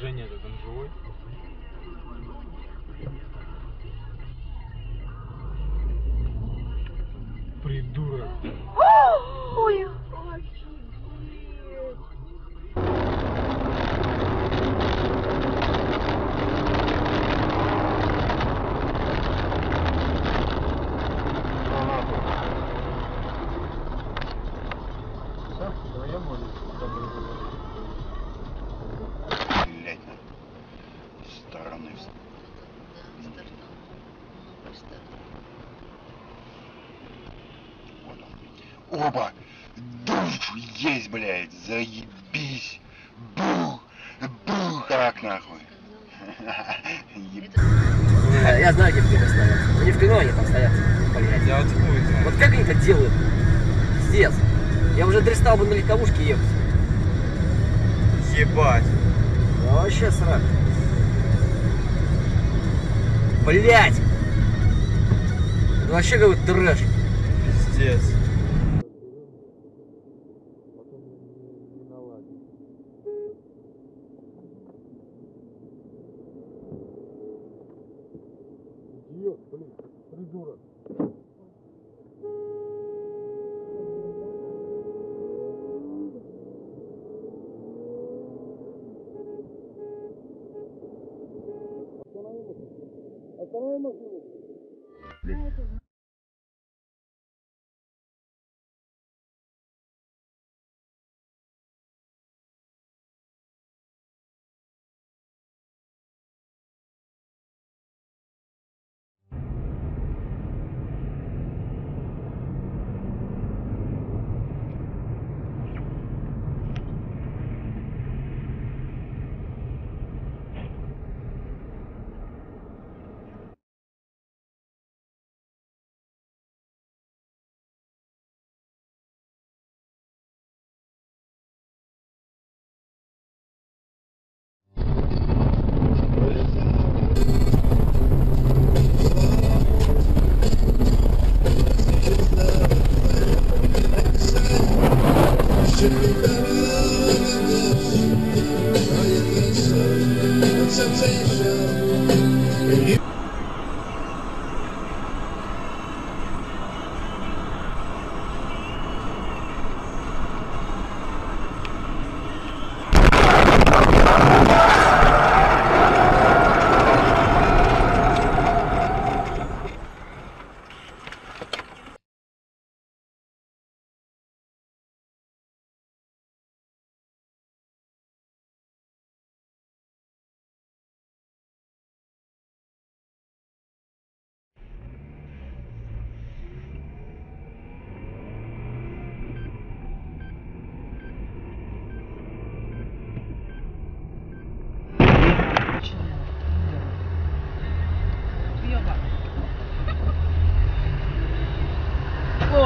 движение, так он живой. Придурок. Ой, опа! Душ! Есть, блядь! Заебись! Бух! Бух! Так, нахуй! Я знаю, где они стоят. Они в кино, они там стоят. Блядь. Я вот хуй знаю. Вот как они это делают? Пиздец. Я уже дристал бы на легковушке ехать. Ебать. Вообще срак. Блядь! Это вообще какой-то трэш. Пиздец. Блин, придурок. Останови машину.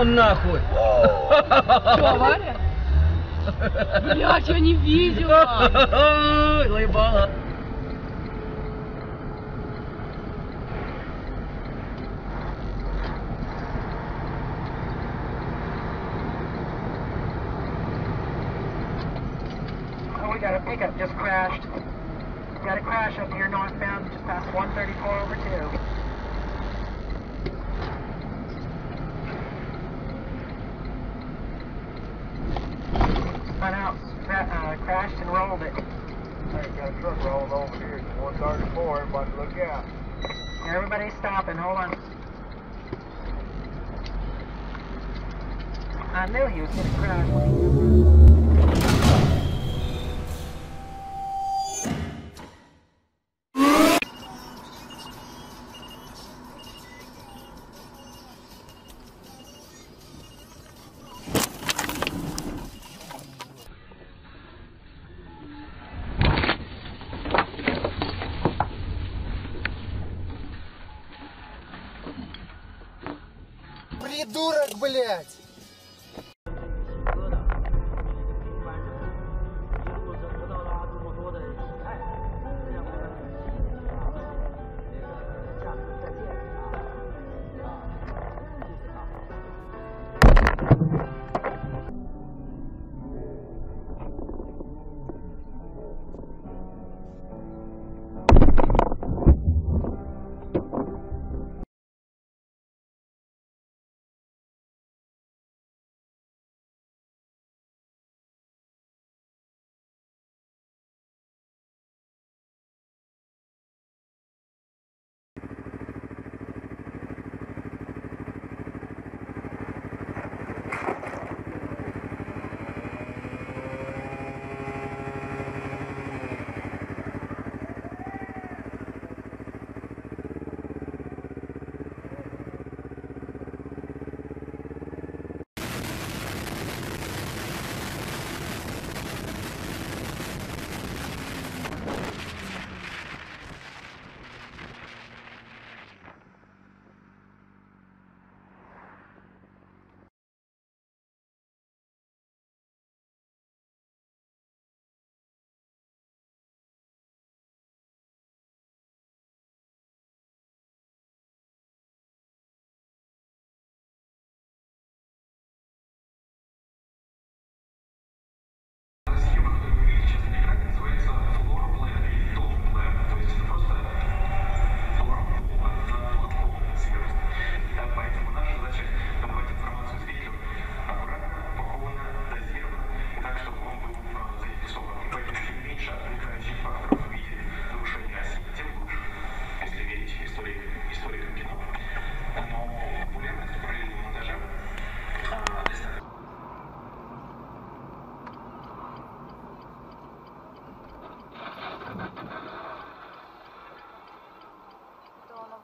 Нахуй! Что, авария? Блядь, я не видела! Заебала! We got a pickup just crashed. We got a crash up here northbound just past 134 over 2. Crashed and rolled it. Hey, got a truck rolled over here. 134. Everybody look out. Everybody's stopping. Hold on. I knew he was going to crash. Придурок, блядь!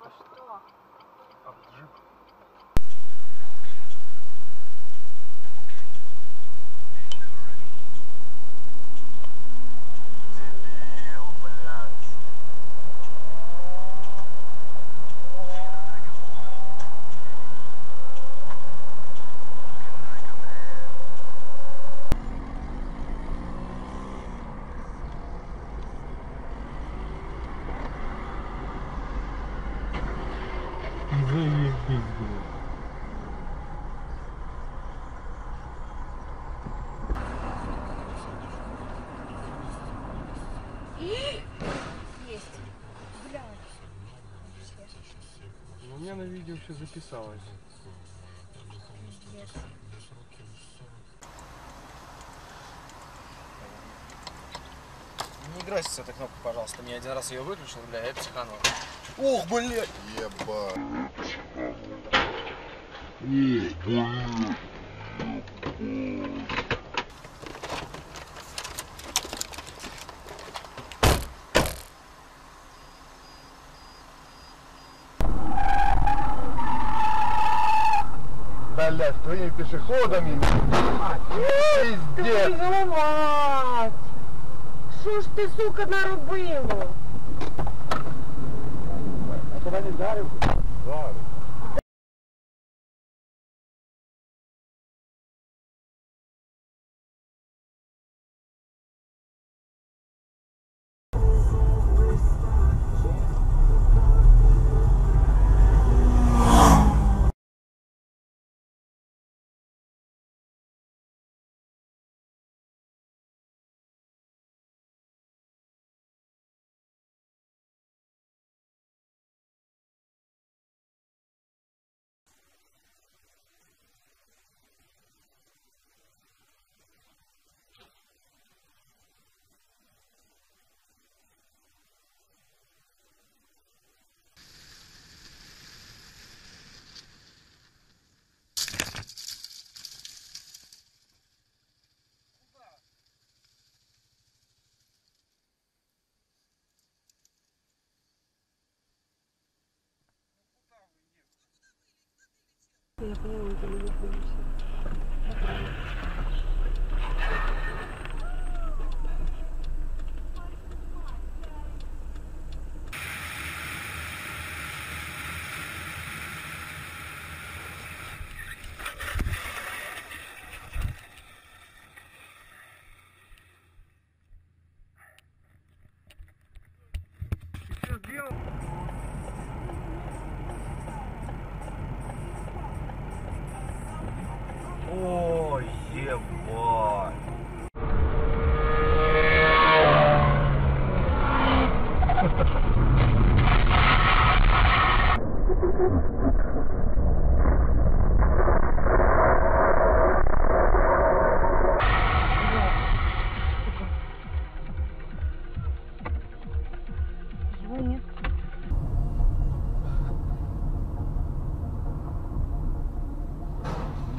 Во что? А в джип. У меня на видео все записалось. Yes. Не играйся с этой кнопкой, пожалуйста. Мне один раз ее выключил, бля, я психанул. Ох, блядь! Еба! Блять, твоими пешеходами. Пиздец! Блять! Что ж ты, сука, нарубила? А куда не дарю? Дарю. Я поняла, это не выходишься. Сейчас делал. О, ебать!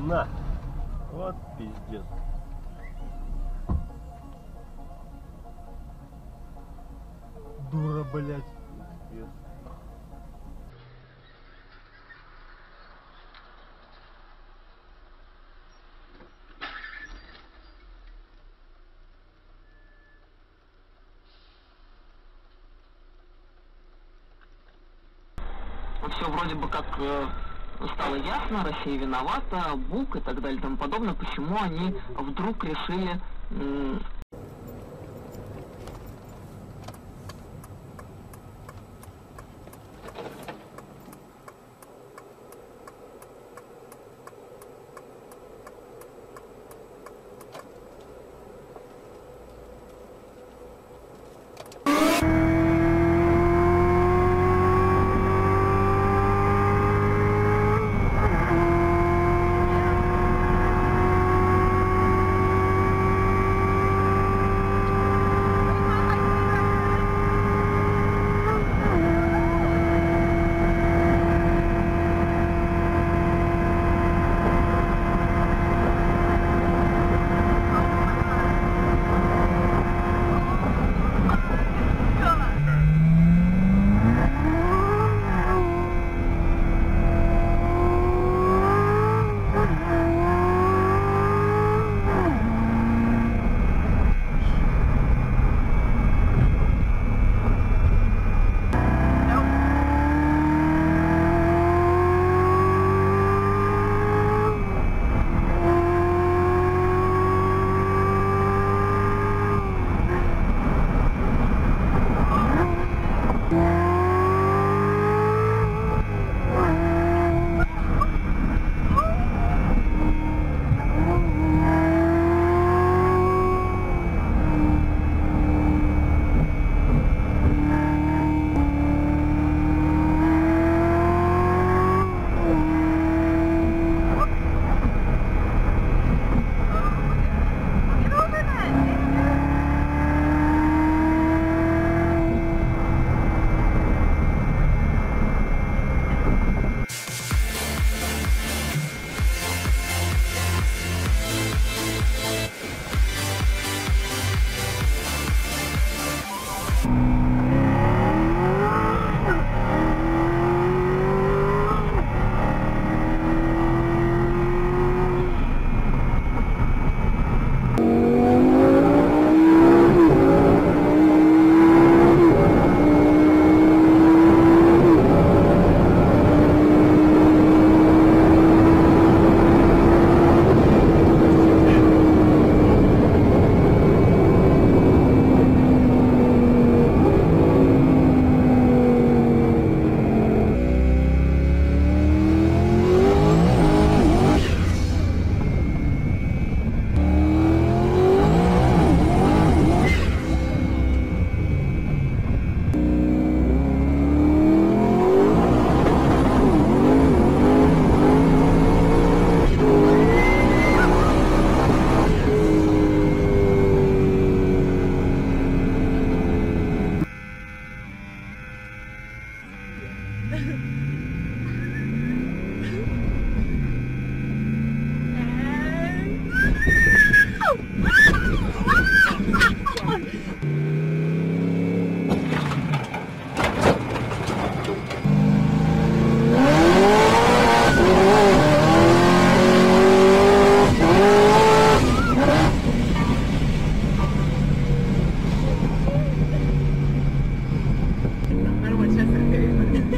На! Вот пиздец. Дура, блядь. Пиздец. Вот все вроде бы как... стало ясно, Россия виновата, БУК и так далее и тому подобное, почему они вдруг решили...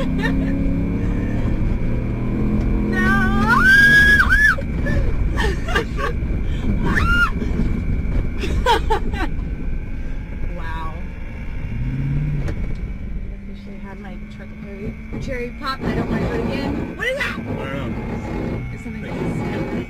Wow. I officially had my cherry pop. I don't want to do it again. What is that? I don't know. It's something else.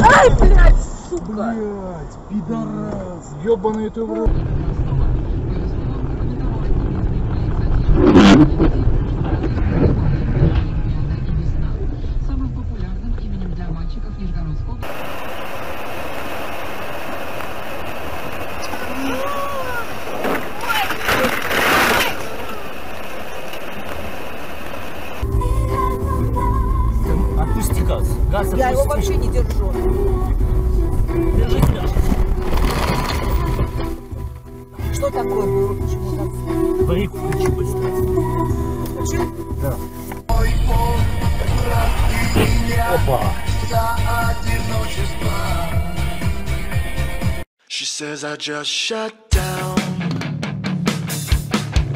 Ай, блядь, сука! Блядь, пидорас, ёбаный ты в рот. Самым популярным именем для мальчиков Нижегородского. Я его вообще не держу. Держи тебя. Что такое было? Почему так? Брейк включи быстро. Включил? Да. Опа. She says I just shut down.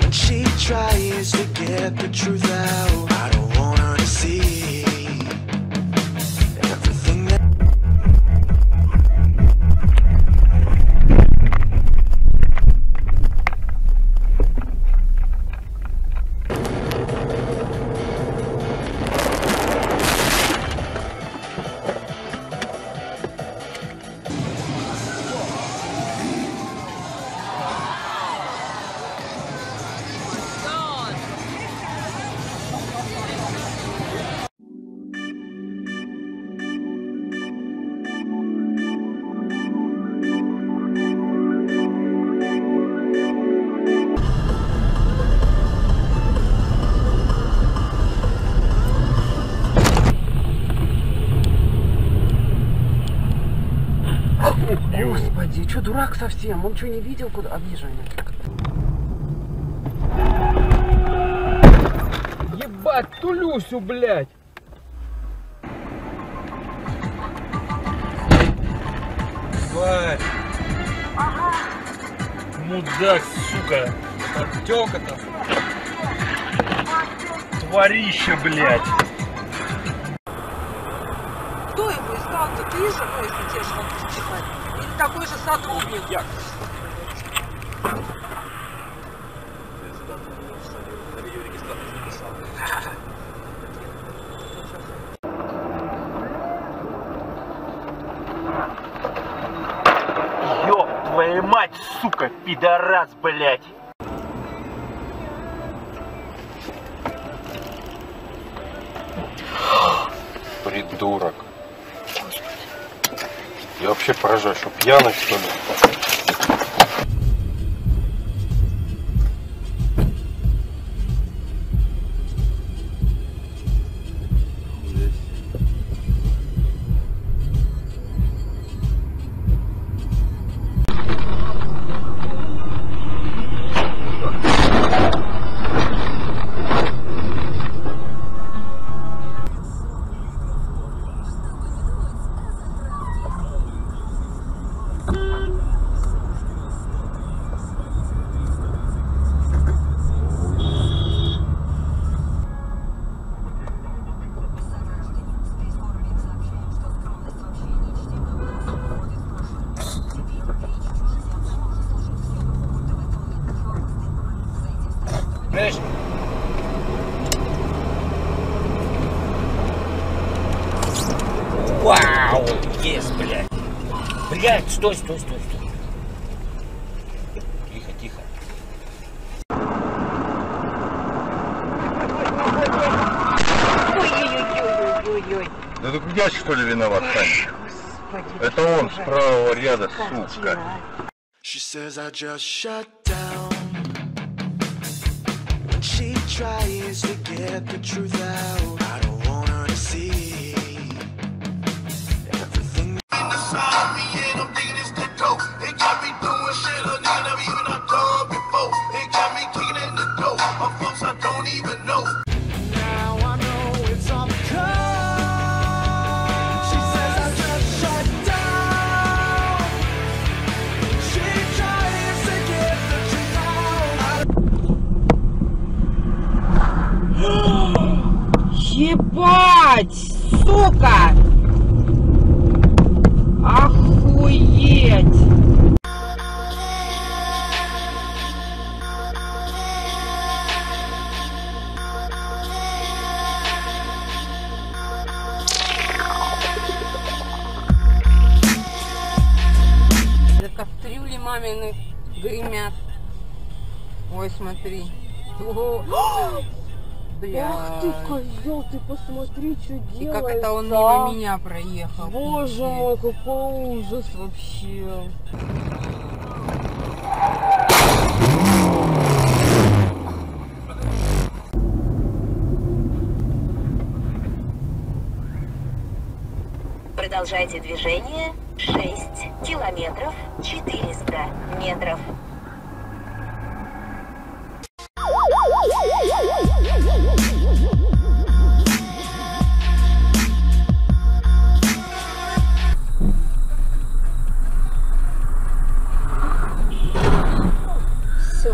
And she tries to get the truth out. I don't want her to see. Господи, что дурак совсем? Он что, не видел, куда? Обижение. Ебать, тулюсю, блядь! Ебать! Ага. Мудак, сука! Подтёка там! Тварище, блядь! Кто его искал-то? Ты же мой сутешил чихать? Такой же сотрудник я. твою мать, сука, пидорас, блядь! Придурок. Я вообще поражаюсь, что пьяный, что ли? Вау, есть, блядь. Блядь, стой, стой, стой, стой. Тихо, тихо. Ой-ой-ой-ой-ой-ой-ой. Да ты гуляешь, что ли, виноват, Саня? Господи, это он с правого ряда, сука. She says I just shut down. She tries to get the truth out. I don't want her to see everything. Inside me and I'm thinking it's the dope. It got me doing shit I never even I've done before. It got me kicking in the door of folks I don't even know. Now I know it's all because she says I just shut down. She tries to get the truth out. Ебать, сука! Охуеть! Да как трюли мамины гремят. Ой, смотри. Ах ты, козел, ты посмотри, что делаешь. И как это он мимо меня проехал. Боже мой, какой ужас вообще. Продолжайте движение. 6 километров 400 метров. Все.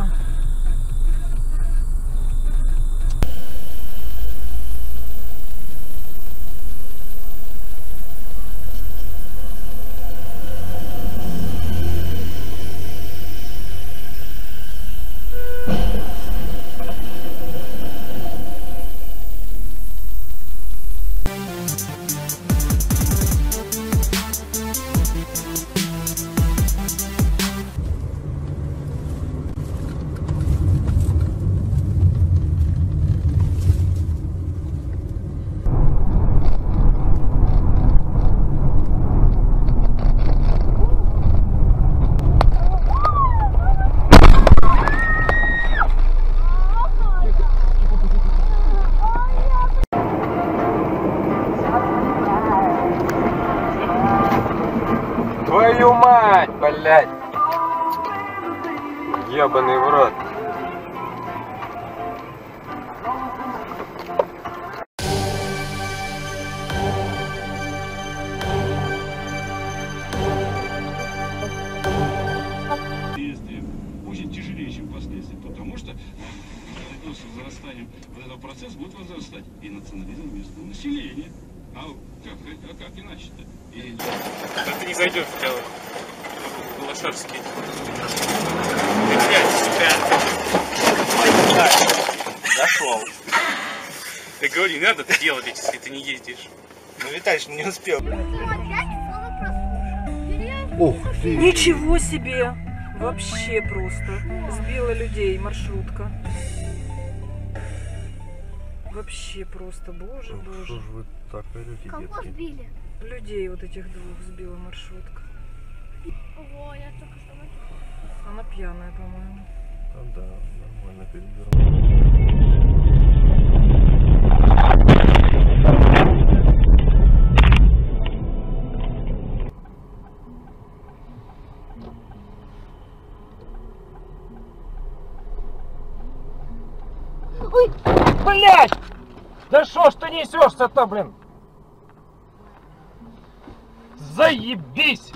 Твою мать, блядь! Ебаный в рот! Следствие очень тяжелее, чем последствия, потому что с возрастанием вот этот процесс будет возрастать и национализм местного населения. А как иначе-то? Ты не зайдешь в дело. Лошадский. Зашел. Ты говори, надо это делать, если ты не ездишь. Ну, Виталич, не успел. Ух ты. Ничего себе! Вообще просто. Сбила людей маршрутка. Вообще просто, боже, ну, боже. Что ж вы так люди, кого сбили? Людей вот этих двух сбила маршрутка. Ого, я только что выпила. Она пьяная, по-моему. А, да, нормально перебирала. Ой, блядь! Да шо ж ты несешься-то, блин? Заебись!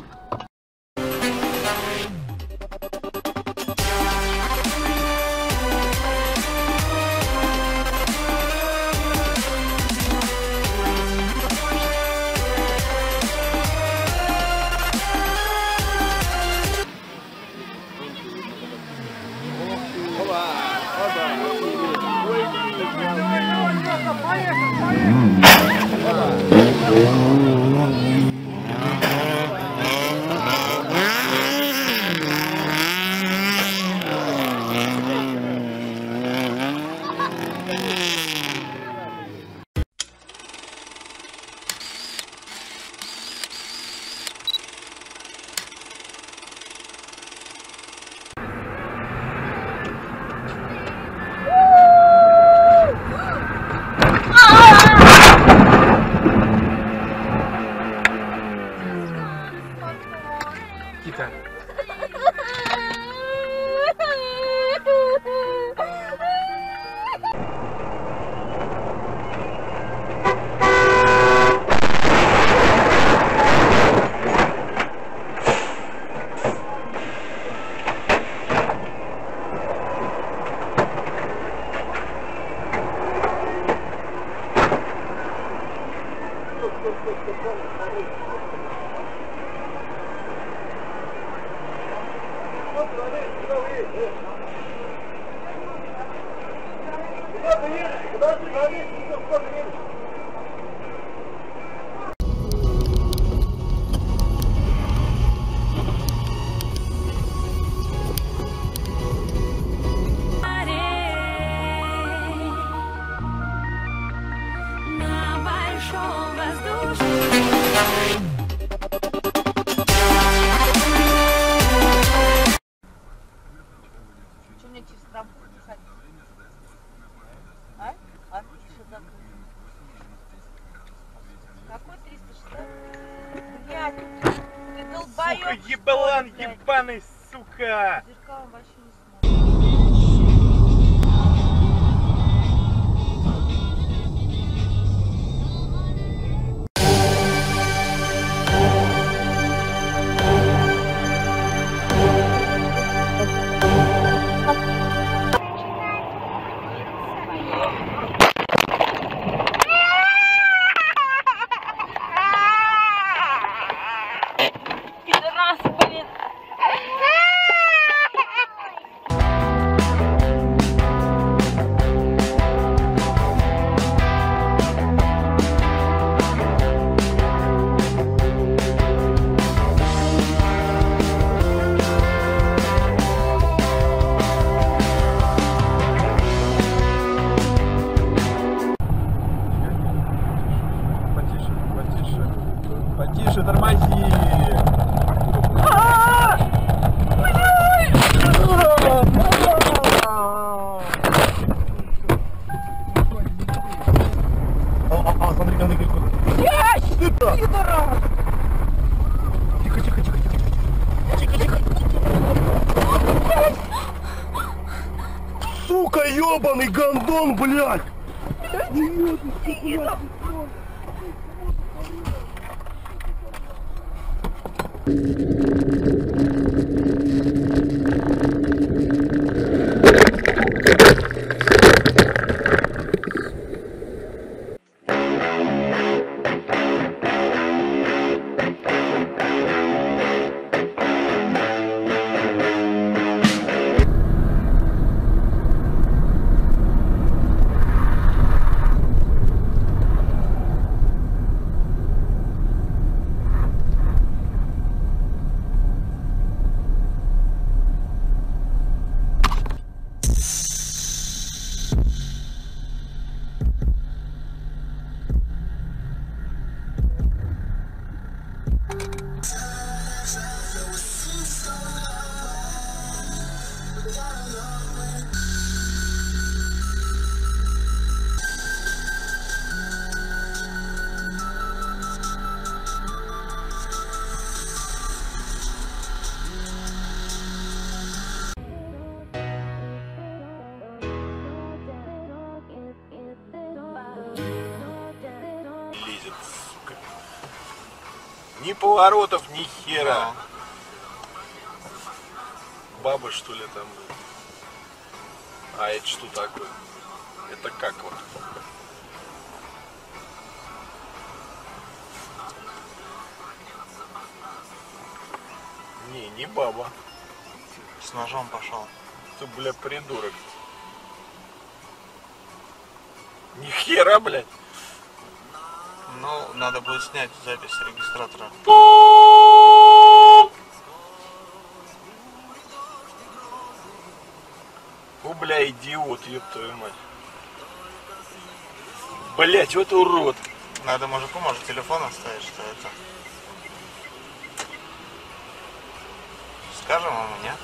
Ебалан ебаный, сука! Зеркалом вообще не смотрю. Потише, тормози! Смотри, как нагрелку! Тихо, тихо, тихо, тихо! Тихо, тихо! Сука, ёбаный гондон, блядь! Ни поворотов, ни хера. Бабы, что ли, там. А это что такое? Это как вот? Не, не баба. С ножом пошел. Ты, бля, придурок. Ни хера, блядь. Ну, надо будет снять запись с регистратора. О, бля, идиот, ёб твою мать. Блять, вот урод. Надо мужику, может, телефон оставить, что это. Скажем ему, нет?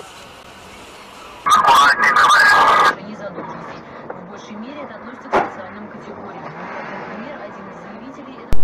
Не задумывайтесь. В большей мере это относится к социальным категориям. Например, один из заявителей это...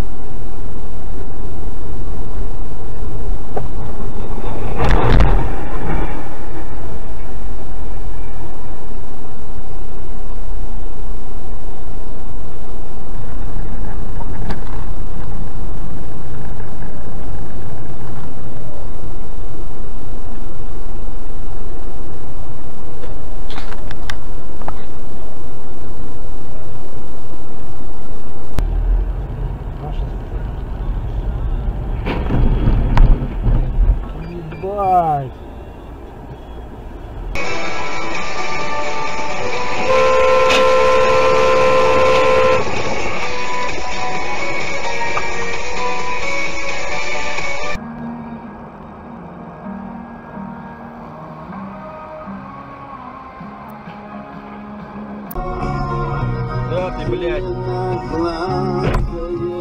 Да ты, блядь.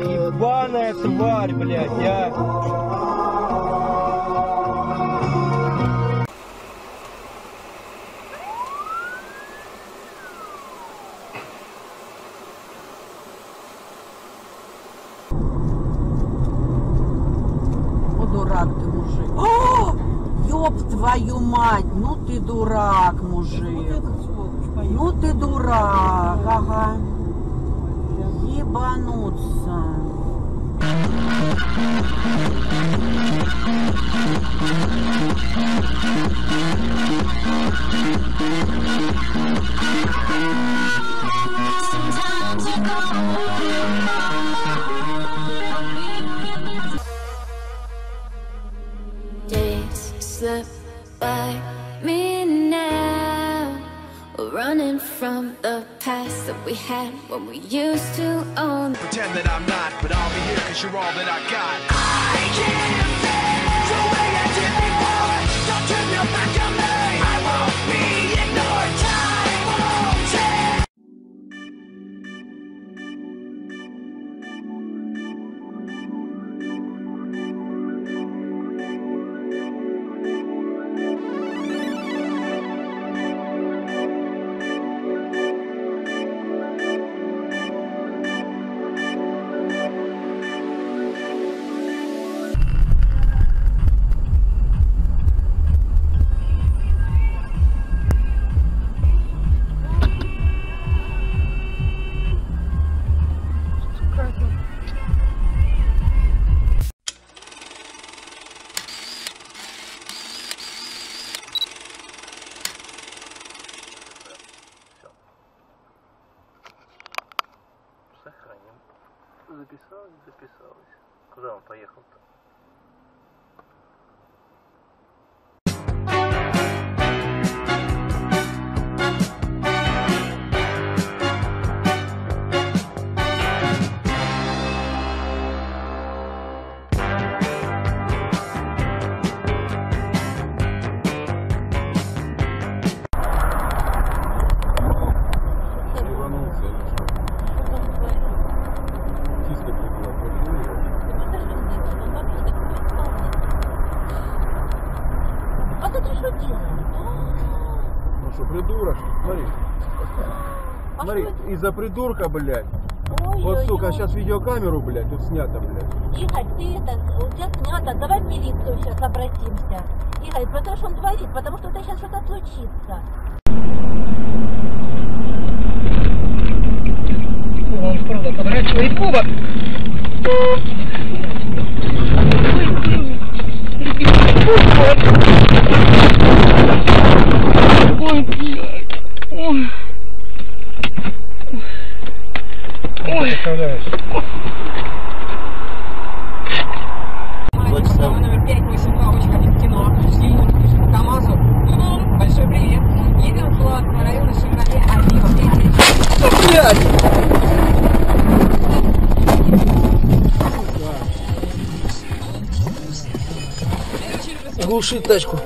Ебаная тварь, блядь, а. О, дурак ты, мужик. О! Ёб твою мать, ну ты дурак, мужик. Ну ты дурак, ага. Ебануться. Running from the past that we had when we used to own. Pretend that I'm not, but I'll be here cause you're all that I got. I can't feel the way I did before. Don't turn your back on me. I won't be ignored. Time won't записалось. Куда он поехал-то? Придурок, смотри. Смотри, из-за придурка, блядь. Ой, вот, ой, сука, ой. Сейчас видеокамеру, блядь, тут снято, блядь. Игорь, ты это, у тебя снято, давай в милицию сейчас обратимся. Игорь, потому что он творит, потому что у тебя сейчас что-то случится. Он просто подорвет свои кубок. Ой, блядь. Ой. Ой. Представляешь? 2 часа. Номер 582, очень хотим в кино. Пришли, пишем КамАЗу. Большой привет. Едем в Платного района Шевроле Авива. Блядь! Глушить тачку.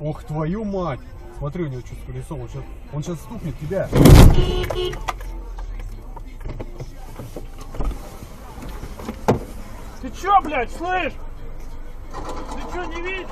Ох, твою мать! Смотри, у него что-то колесо, он сейчас стукнет тебя. Ты чё, блядь, слышь? Ты чё, не видишь?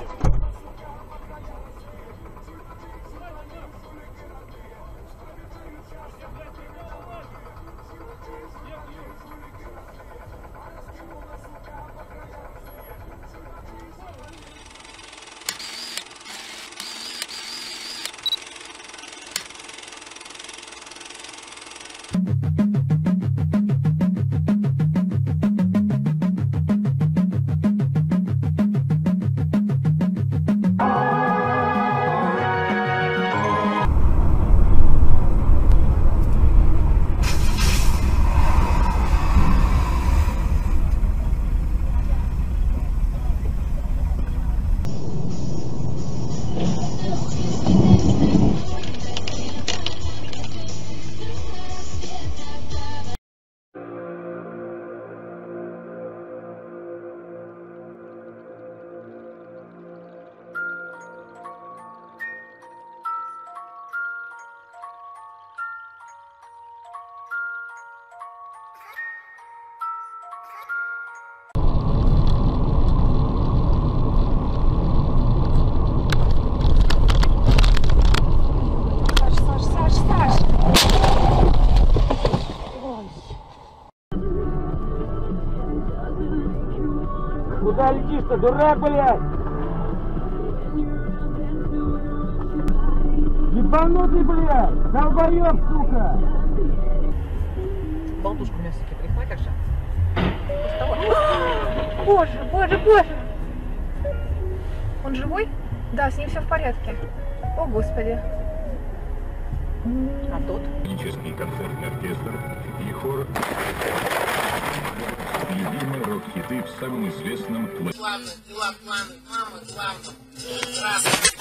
Куда летишь-то, дурак, блядь? Ебанутый, блядь! Долбоёб, сука! Болтушку у меня все-таки прихватит, так же. Боже, боже, боже! Он живой? Да, с ним все в порядке. О, господи. А тот? Классический концертный оркестр и хор... Любимые рок-хиты в самом известном плане. Главное, дела планы, мама, главное. Раз, с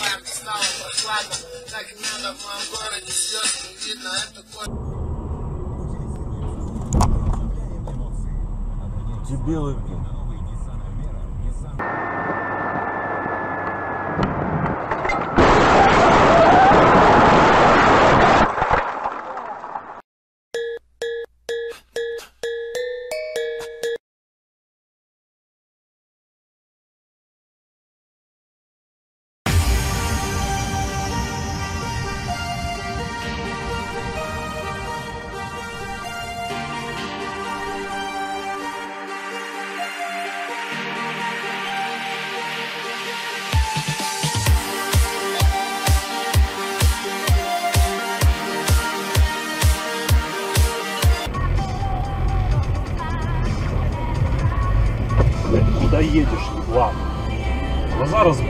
вами стало прохладно. Так надо в моем городе, слез не видно, это кое... Дебилы, блин. доедешь, ладно. Глаза разбух.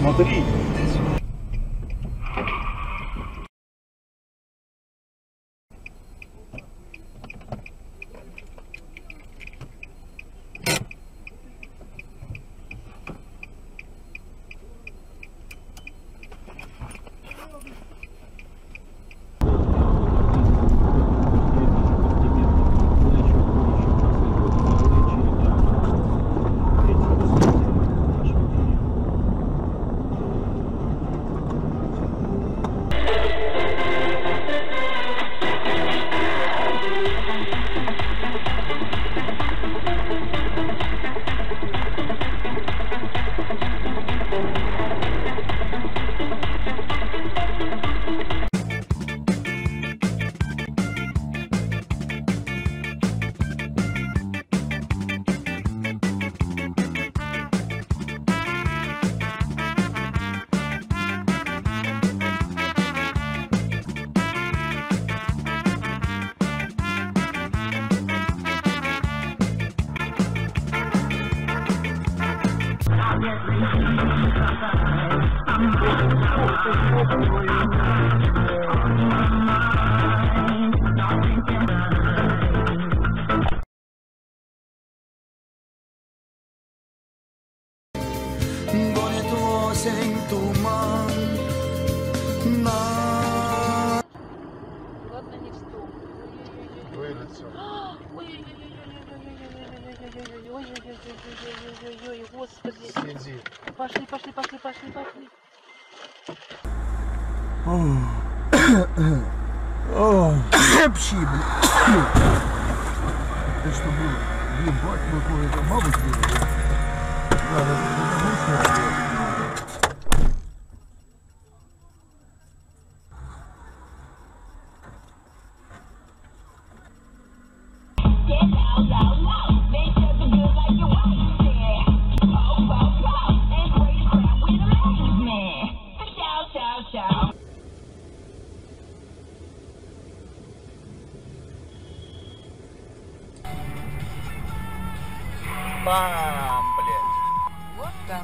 Смотри. Ой-ой-ой, господи. Сиди. Пошли, пошли, пошли, пошли, пошли. Пши, блин. Ты что, блин, ебать, какой это бабушка? Бам, блядь. Вот там.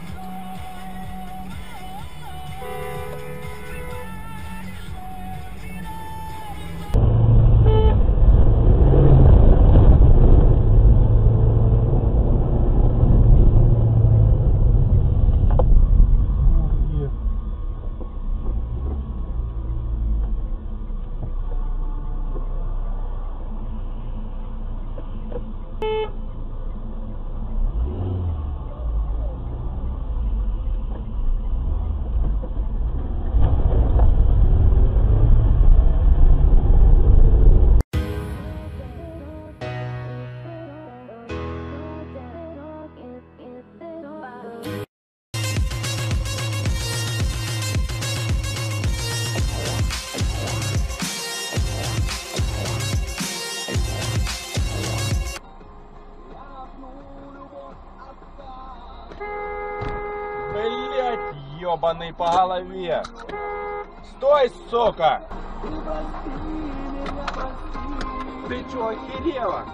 Ёбаный по голове. Стой, сука! Ты чё, охерела?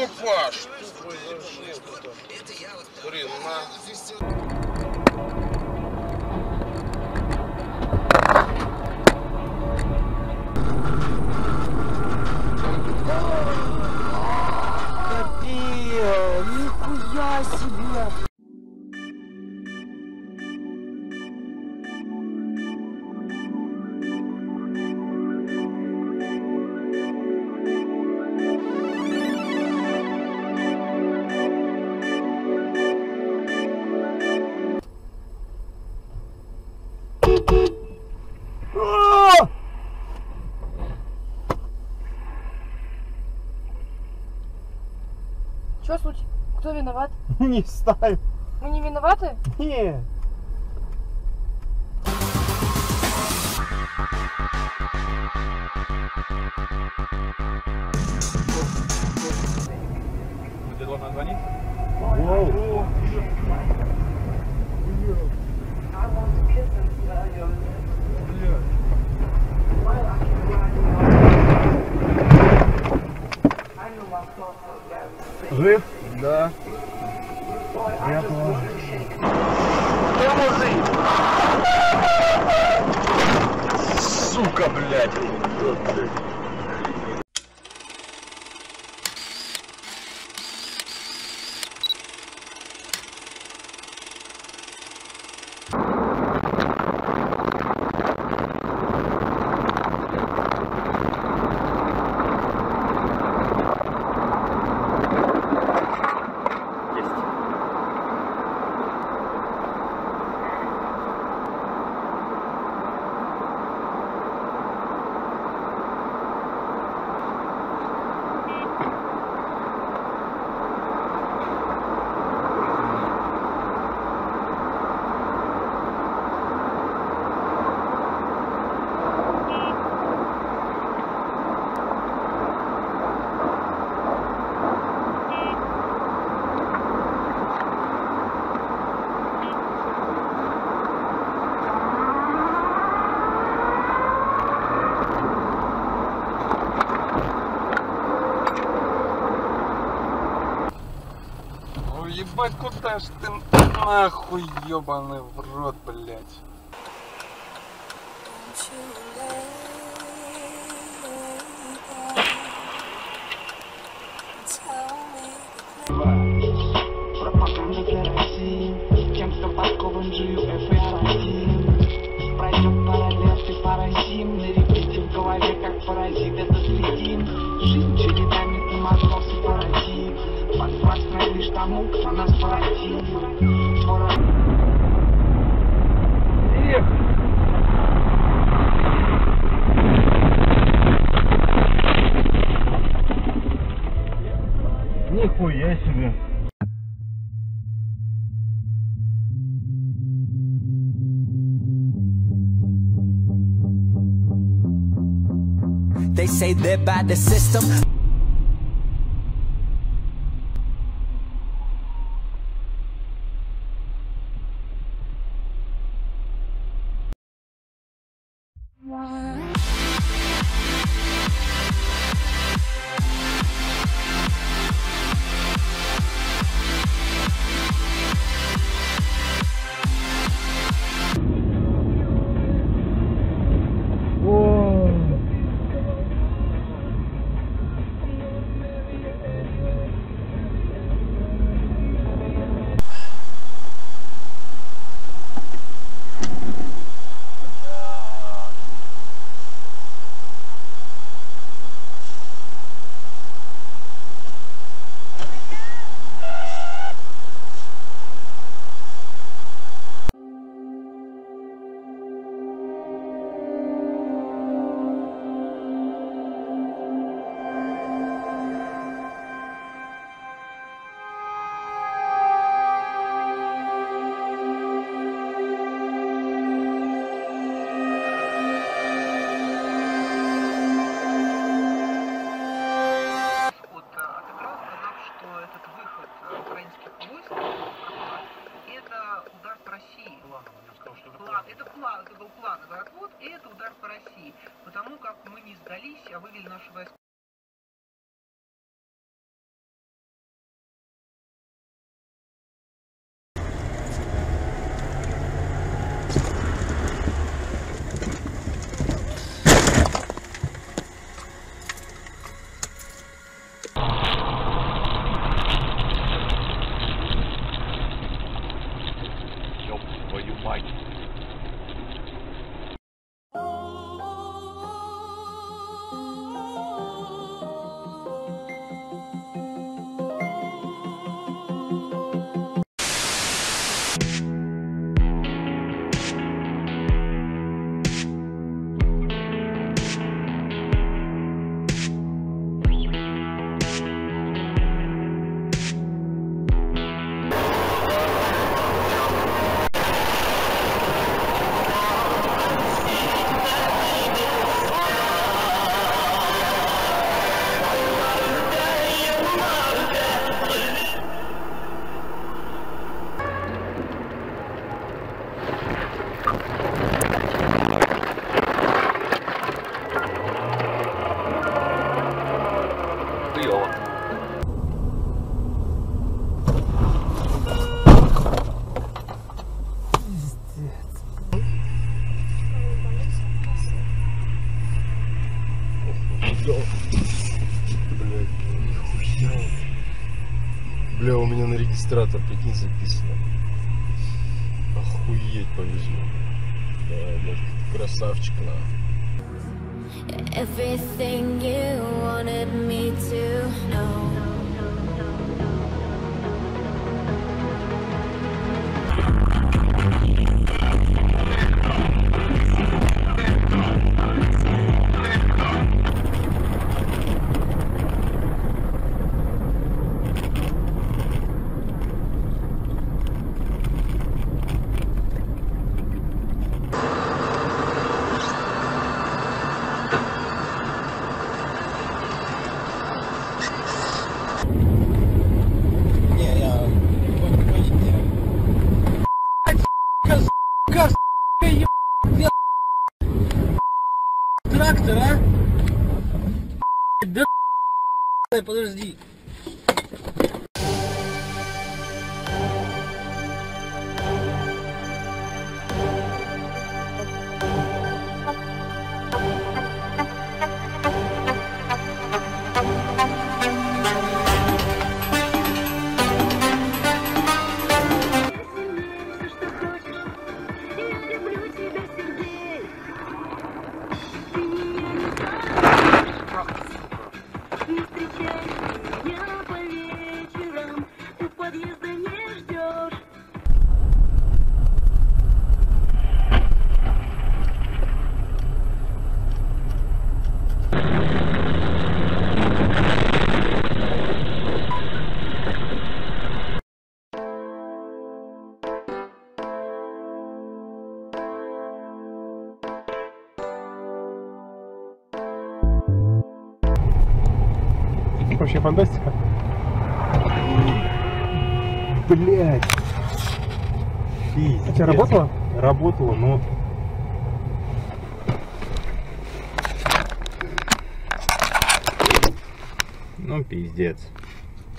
Опа, что произошло-то? Блин, на... Нихуя себе! Что случилось? Кто виноват? Не знаю. Мы не виноваты? Не. Ты должна звонить? Воу. жив, да. Я тоже. Сука, блядь. Ебать, куда ж ты нахуй, ебаный в рот, блядь. Пропаганда для России, кем-то подкован GUF и R1. Пройдет параллель, ты паразим, нарепетим в голове, как паразит, это следим. Жизнь чередами ты мозгов сепаратив. Подпас лишь тому, кто нас породил. Нихуя себе. They say they're by the system. регистратор, прикинь, записано. Охуеть, повезло. Да, блядь, красавчик, на. Everything you wanted me to know. Трактор, а? Да, подожди. Вообще фантастика. Блять. А тебя работала? Работала, но... Ну, пиздец.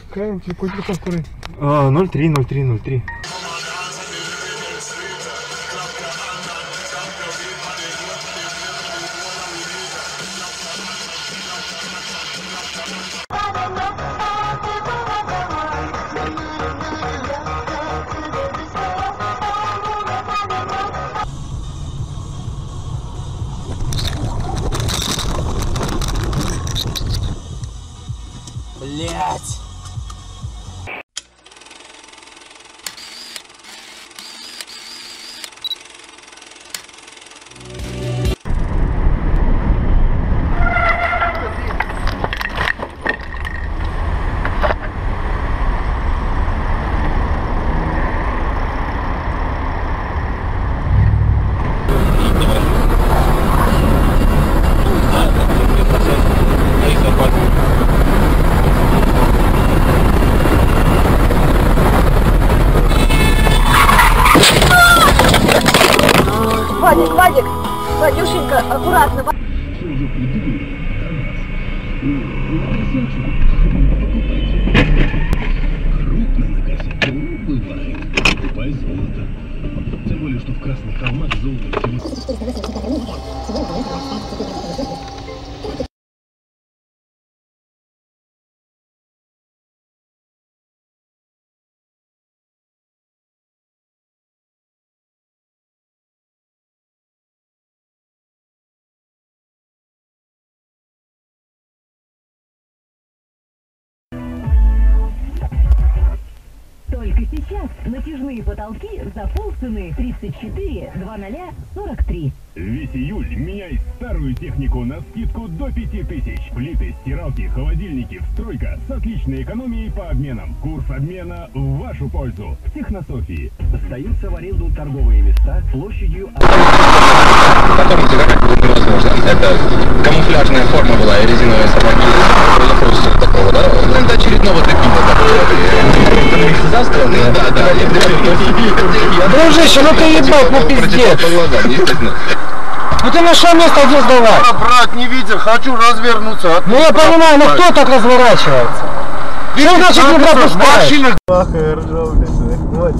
Какая какой телефон скорый? 03. Блять! Вадик, Вадюшенька, аккуратно. Крупная накосячка бывает. Покупай золото. Тем более, что в красных холмах золото. Только сейчас натяжные потолки за полцены 34 00 43. Весь июль меняй старую технику на скидку до 5000. Плиты, стиралки, холодильники, встройка с отличной экономией по обменам. Курс обмена в вашу пользу. В Технософии. Сдаются в аренду торговые места площадью... Это камуфляжная форма была и резиновые сапоги. Такого, да? Это очередного такого. Застраны? Да. Дружище, ну ты ебал, ну пиздец. Ну ты нашел место, где сдавать? Да, брат, не видел, хочу развернуться. Ну я понимаю, но кто так разворачивается? Что значит не пропускаешь? Бахай, ржал, блядь.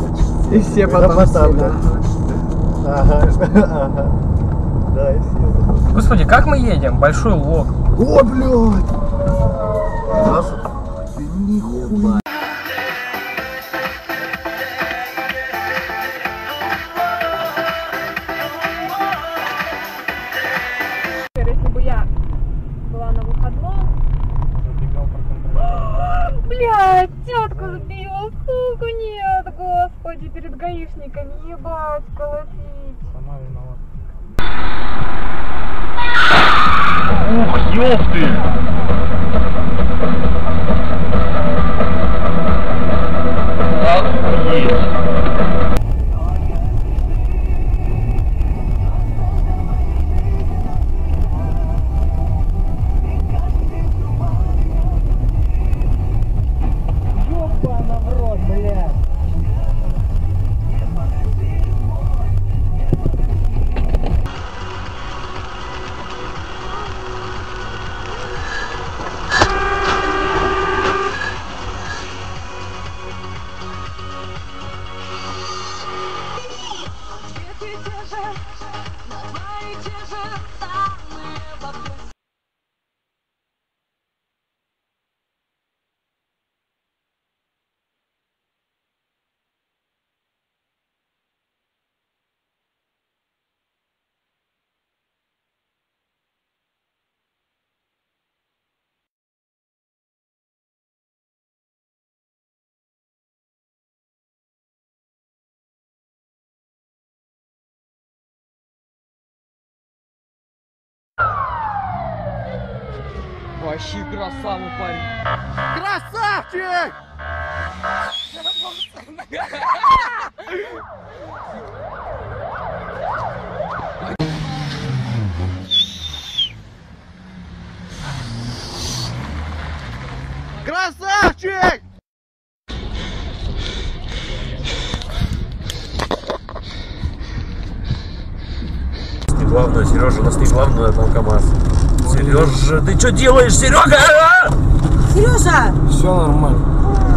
И все потом ставлю. Ага. Да, и все. Господи, как мы едем? Большой лог. О, блядь! Нихуя. Хватит колотить. Сама виновата. Ух, ёпты! Вообще красава, парень! Красавчик! Красавчик! Главное, Сережа, у нас не главное, там КамАЗ. Сережа, ты что делаешь, Серега? Сережа! Все нормально.